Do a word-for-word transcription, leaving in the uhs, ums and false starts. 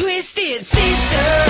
twisted sister.